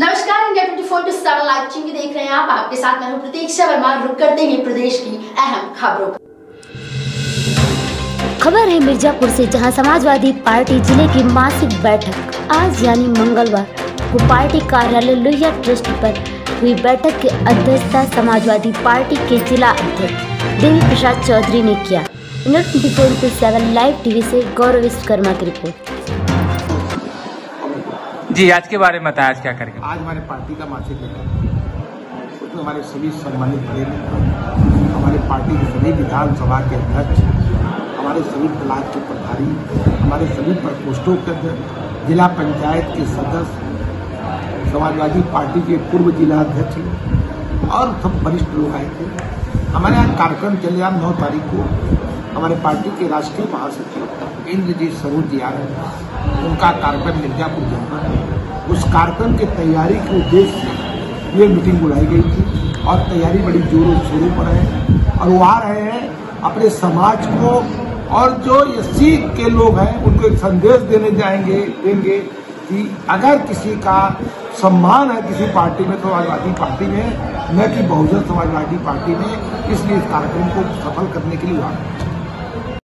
नमस्कार, India 24/7 live TV देख रहे हैं आप। आपके साथ मैं हूं प्रतीक्षा वर्मा। रुक करते हैं प्रदेश की अहम खबरों पर। खबर है मिर्जापुर से, जहां समाजवादी पार्टी जिले की मासिक बैठक आज यानी मंगलवार को पार्टी कार्यालय लोहिया ट्रस्ट पर हुई। बैठक की अध्यक्षता समाजवादी पार्टी के जिला अध्यक्ष देवी प्रसाद चौधरी ने किया। न्यूज 27 लाइव टीवी से गौरव विश्वकर्मा की रिपोर्ट। जी, आज के बारे में बताया, आज क्या करेंगे? आज हमारे पार्टी का मासिक बैठक, उसमें हमारे सभी सम्मानित प्रतिनिधि, हमारे पार्टी के सभी विधानसभा के अध्यक्ष, हमारे सभी ब्लाक के प्रभारी, हमारे सभी प्रकोष्ठों के अध्यक्ष, जिला पंचायत के सदस्य, समाजवादी पार्टी के पूर्व जिला अध्यक्ष और सब वरिष्ठ लोग आए थे। हमारे यहाँ कार्यक्रम चले। आज 9 तारीख को हमारे पार्टी के राष्ट्रीय महासचिव इंद्र जीत सरूजिया, उनका कार्यक्रम मिर्जापुर जनपद, उस कार्यक्रम की तैयारी के उद्देश्य से ये मीटिंग बुलाई गई थी और तैयारी बड़ी जोरों शोरों पर है। और वो आ रहे हैं अपने समाज को और जो ये सीख के लोग हैं उनको एक संदेश देंगे कि अगर किसी का सम्मान है किसी पार्टी में, समाजवादी पार्टी में, न कि बहुजन समाजवादी पार्टी में। इसलिए इस कार्यक्रम को सफल करने के लिए